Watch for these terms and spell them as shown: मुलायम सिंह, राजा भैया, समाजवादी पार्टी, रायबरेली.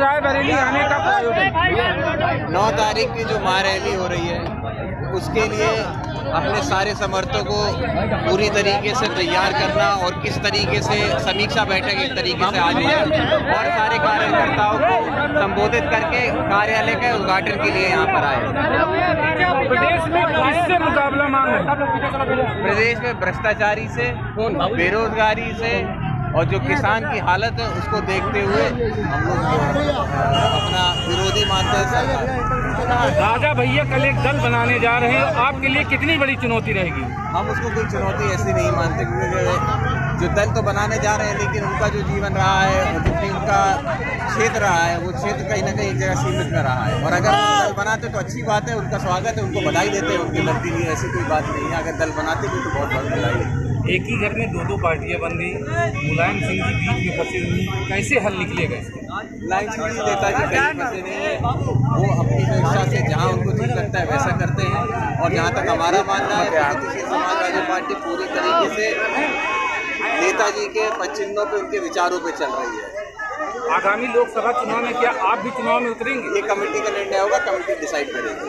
रायबरेली आने का प्रायोजन 9 तारीख की जो महारैली हो रही है उसके लिए अपने सारे समर्थकों को पूरी तरीके से तैयार करना और किस तरीके से समीक्षा बैठक एक तरीके से आज और सारे कार्यकर्ताओं को संबोधित करके कार्यालय के उद्घाटन के लिए यहाँ पर आए। प्रदेश में किससे मुकाबला मांग है? प्रदेश में भ्रष्टाचारी से, बेरोजगारी से और जो किसान की हालत है उसको देखते हुए हम लोग अपना विरोधी मानते हैं। राजा भैया कल एक दल बनाने जा रहे हैं, आपके लिए कितनी बड़ी चुनौती रहेगी? हम उसको कोई चुनौती ऐसी नहीं मानते क्योंकि जो दल तो बनाने जा रहे हैं लेकिन उनका जो जीवन रहा है और जितनी उनका क्षेत्र रहा है वो क्षेत्र कहीं ना कहीं एक जगह सीमित में रहा है। और अगर दल बनाते तो अच्छी बात है, उनका स्वागत है, उनको बधाई देते हैं, उनकी गलती नहीं, ऐसी कोई बात नहीं है। अगर दल बनाते भी तो बहुत बहुत बधाई है। एक ही घर में 2-2 पार्टियां बन गई, मुलायम सिंह जी बीच में फंसे हुए, कैसे हल निकलेगा इसके? मुलायम सिंह जी नेताजी कहीं फंसे नहीं है, वो अपनी स्वेच्छा से जहां उनको ठीक लगता है वैसा करते हैं। और जहां तक हमारा मानना है कि समाजवादी पार्टी पूरी तरीके से नेताजी के पदचिन्हों पे, उनके विचारों पे चल रही है। आगामी लोकसभा चुनाव में क्या आप भी चुनाव में उतरेंगे? ये कमेटी का निर्णय होगा, कमेटी डिसाइड करेगी।